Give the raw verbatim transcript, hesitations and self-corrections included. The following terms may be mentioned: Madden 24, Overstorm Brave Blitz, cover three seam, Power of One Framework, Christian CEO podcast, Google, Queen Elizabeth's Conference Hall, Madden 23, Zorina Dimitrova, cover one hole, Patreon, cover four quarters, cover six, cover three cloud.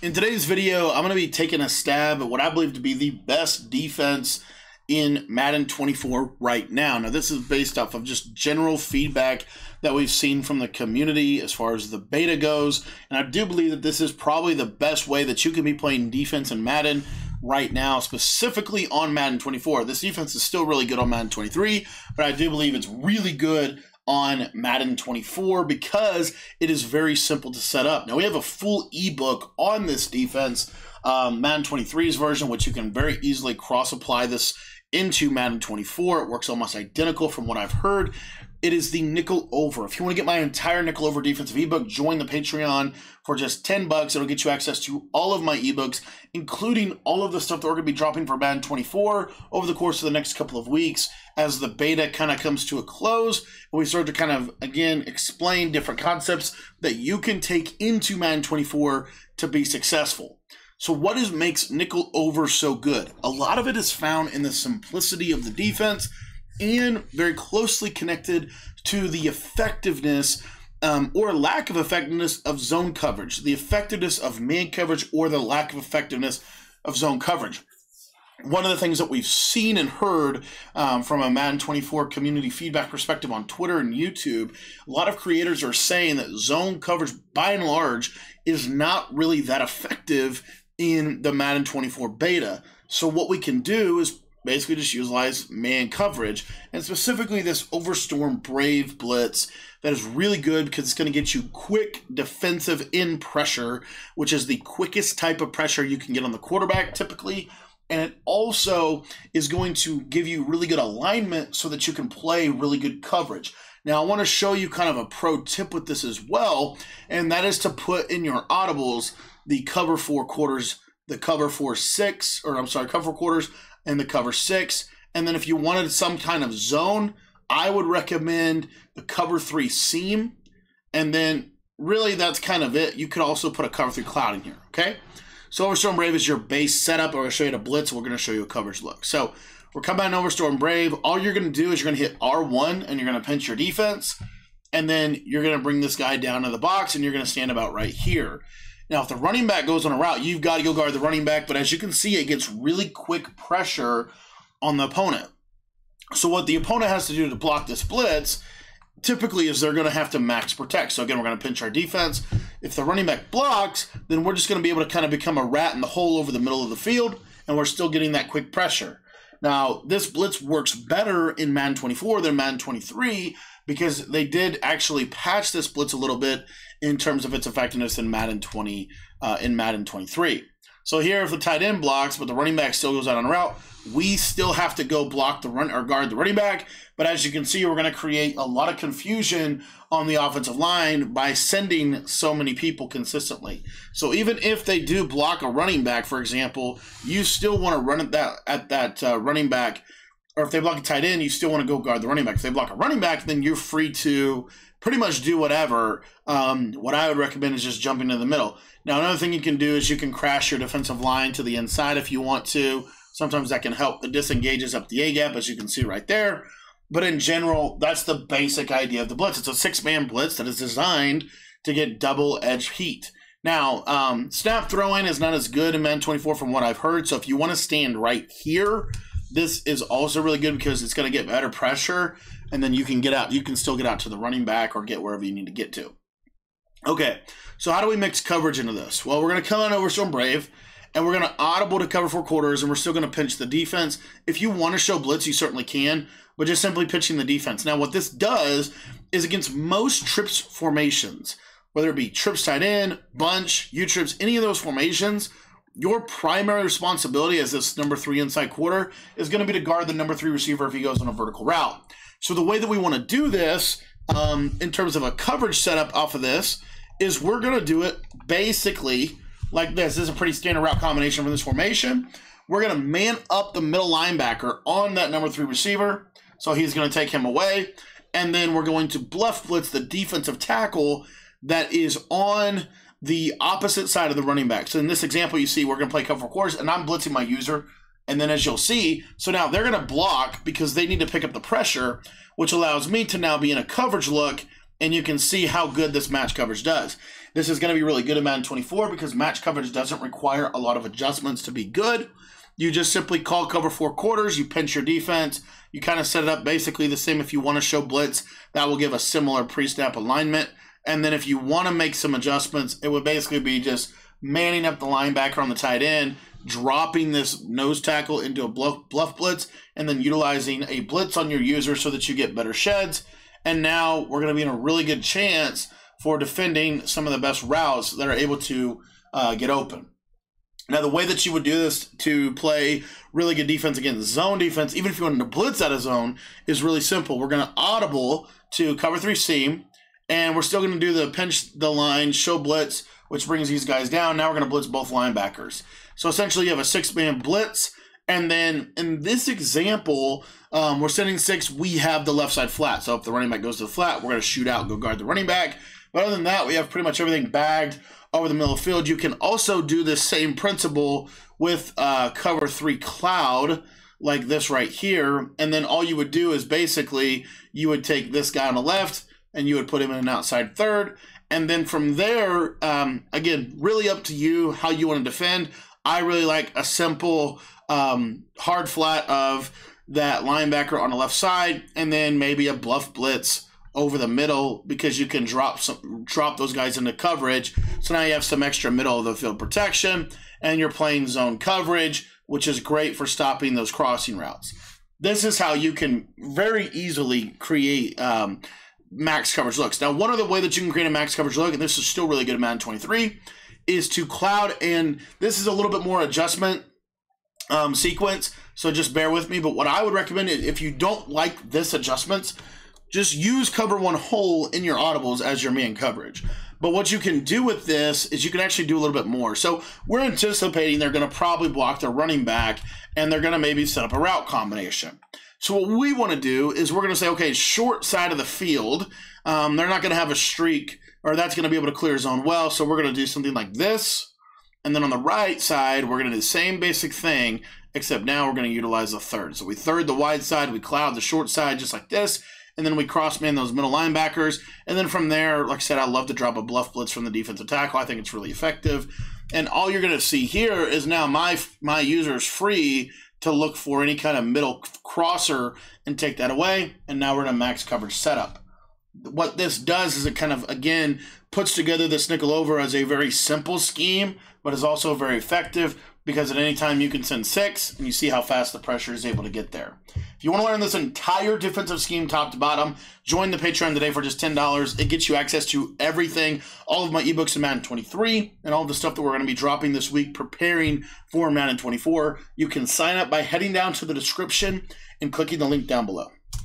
In today's video, I'm going to be taking a stab at what I believe to be the best defense in Madden twenty-four right now. Now, this is based off of just general feedback that we've seen from the community as far as the beta goes. And I do believe that this is probably the best way that you can be playing defense in Madden right now, specifically on Madden twenty-four. This defense is still really good on Madden twenty-three, but I do believe it's really good on Madden twenty-four because it is very simple to set up. Now, we have a full ebook on this defense, um, Madden twenty-three's version, which you can very easily cross-apply this into Madden twenty-four. It works almost identical from what I've heard. It is the nickel over. If you want to get my entire nickel over defensive ebook, join the Patreon for just ten bucks. It'll get you access to all of my ebooks, including all of the stuff that we're going to be dropping for Madden twenty-four over the course of the next couple of weeks as the beta kind of comes to a close. We start to kind of, again, explain different concepts that you can take into Madden twenty-four to be successful. So what is makes nickel over so good? A lot of it is found in the simplicity of the defense, and very closely connected to the effectiveness um, or lack of effectiveness of zone coverage, the effectiveness of man coverage or the lack of effectiveness of zone coverage. One of the things that we've seen and heard um, from a Madden twenty-four community feedback perspective on Twitter and YouTube, a lot of creators are saying that zone coverage by and large is not really that effective in the Madden twenty-four beta. So what we can do is basically just utilize man coverage, and specifically this Overstorm Brave Blitz that is really good because it's going to get you quick defensive in pressure, which is the quickest type of pressure you can get on the quarterback typically, and it also is going to give you really good alignment so that you can play really good coverage. Now, I want to show you kind of a pro tip with this as well, and that is to put in your audibles the cover four quarters, the cover four six, or I'm sorry, cover four quarters, and the cover six. And then if you wanted some kind of zone, I would recommend the cover three seam. And then really that's kind of it. You could also put a cover three cloud in here, okay? So Overstorm Brave is your base setup. I'm gonna show you the blitz. We're gonna show you a coverage look. So we're coming out in Overstorm Brave. All you're gonna do is you're gonna hit R one and you're gonna pinch your defense. And then you're gonna bring this guy down to the box and you're gonna stand about right here. Now, if the running back goes on a route, you've got to go guard the running back. But as you can see, it gets really quick pressure on the opponent. So what the opponent has to do to block this blitz typically is they're going to have to max protect. So again, we're going to pinch our defense. If the running back blocks, then we're just going to be able to kind of become a rat in the hole over the middle of the field. And we're still getting that quick pressure. Now, this blitz works better in Madden twenty-four than Madden twenty-three because they did actually patch this blitz a little bit in terms of its effectiveness in Madden twenty, uh, in Madden twenty-three. So here, if the tight end blocks, but the running back still goes out on a route, we still have to go block the run or guard the running back. But as you can see, we're going to create a lot of confusion on the offensive line by sending so many people consistently. So even if they do block a running back, for example, you still want to run at that at that uh, running back. Or if they block a tight end, you still want to go guard the running back. If they block a running back, then you're free to pretty much do whatever. Um, what I would recommend is just jumping to the middle. Now, another thing you can do is you can crash your defensive line to the inside if you want to. Sometimes that can help. It disengages up the A-gap, as you can see right there. But in general, that's the basic idea of the blitz. It's a six-man blitz that is designed to get double-edged heat. Now, um, snap throwing is not as good in Madden twenty-four from what I've heard. So if you want to stand right here, this is also really good because it's going to get better pressure, and then you can get out. You can still get out to the running back or get wherever you need to get to. Okay, so how do we mix coverage into this? Well, we're going to come on Overstorm Brave, and we're going to audible to cover four quarters, and we're still going to pinch the defense. If you want to show blitz, you certainly can, but just simply pitching the defense. Now, what this does is against most trips formations, whether it be trips tight end, bunch, U-trips, any of those formations, your primary responsibility as this number three inside quarter is going to be to guard the number three receiver if he goes on a vertical route. So the way that we want to do this um, in terms of a coverage setup off of this is we're going to do it basically like this. This is a pretty standard route combination for this formation. We're going to man up the middle linebacker on that number three receiver. So he's going to take him away. And then we're going to bluff blitz the defensive tackle that is on the opposite side of the running back. So in this example, you see we're going to play cover four quarters, and I'm blitzing my user. And then as you'll see, so now they're going to block because they need to pick up the pressure, which allows me to now be in a coverage look, and you can see how good this match coverage does. This is going to be really good in Madden twenty-four because match coverage doesn't require a lot of adjustments to be good. You just simply call cover four quarters, you pinch your defense, you kind of set it up basically the same. If you want to show blitz, that will give a similar pre-snap alignment. And then if you want to make some adjustments, it would basically be just manning up the linebacker on the tight end, dropping this nose tackle into a bluff, bluff blitz, and then utilizing a blitz on your user so that you get better sheds. And now we're going to be in a really good chance for defending some of the best routes that are able to uh, get open. Now, the way that you would do this to play really good defense against zone defense, even if you wanted to blitz out of zone, is really simple. We're going to audible to cover three seam, and we're still going to do the pinch the line, show blitz, which brings these guys down. Now we're going to blitz both linebackers. So essentially you have a six-man blitz, and then in this example, um, we're sending six. We have the left side flat. So if the running back goes to the flat, we're going to shoot out, go guard the running back. But other than that, we have pretty much everything bagged over the middle of the field. You can also do the same principle with uh, cover three cloud, like this right here. And then all you would do is basically you would take this guy on the left and you would put him in an outside third. And then from there, um, again, really up to you how you want to defend. I really like a simple um, hard flat of that linebacker on the left side, and then maybe a bluff blitz over the middle, because you can drop some drop those guys into coverage. So now you have some extra middle of the field protection, and you're playing zone coverage, which is great for stopping those crossing routes. This is how you can very easily create um, max coverage looks. Now, one other way that you can create a max coverage look, and this is still really good in Madden twenty-three, is to cloud, and this is a little bit more adjustment um, sequence, so just bear with me. But what I would recommend is, if you don't like this adjustments, just use cover one hole in your audibles as your man coverage. But what you can do with this is you can actually do a little bit more. So we're anticipating they're going to probably block their running back, and they're going to maybe set up a route combination. So what we want to do is we're going to say, okay, short side of the field, um, they're not going to have a streak, or that's going to be able to clear zone well. So we're going to do something like this. And then on the right side, we're going to do the same basic thing, except now we're going to utilize a third. So we third the wide side, we cloud the short side just like this, and then we cross-man those middle linebackers. And then from there, like I said, I love to drop a bluff blitz from the defensive tackle. I think it's really effective. And all you're going to see here is now my, my user is free to look for any kind of middle crosser and take that away. And now we're in a max coverage setup. What this does is it kind of, again, puts together this nickel over as a very simple scheme, but is also very effective, because at any time you can send six, and you see how fast the pressure is able to get there. If you want to learn this entire defensive scheme top to bottom, join the Patreon today for just ten dollars. It gets you access to everything, all of my ebooks in Madden twenty-three, and all of the stuff that we're going to be dropping this week preparing for Madden twenty-four. You can sign up by heading down to the description and clicking the link down below.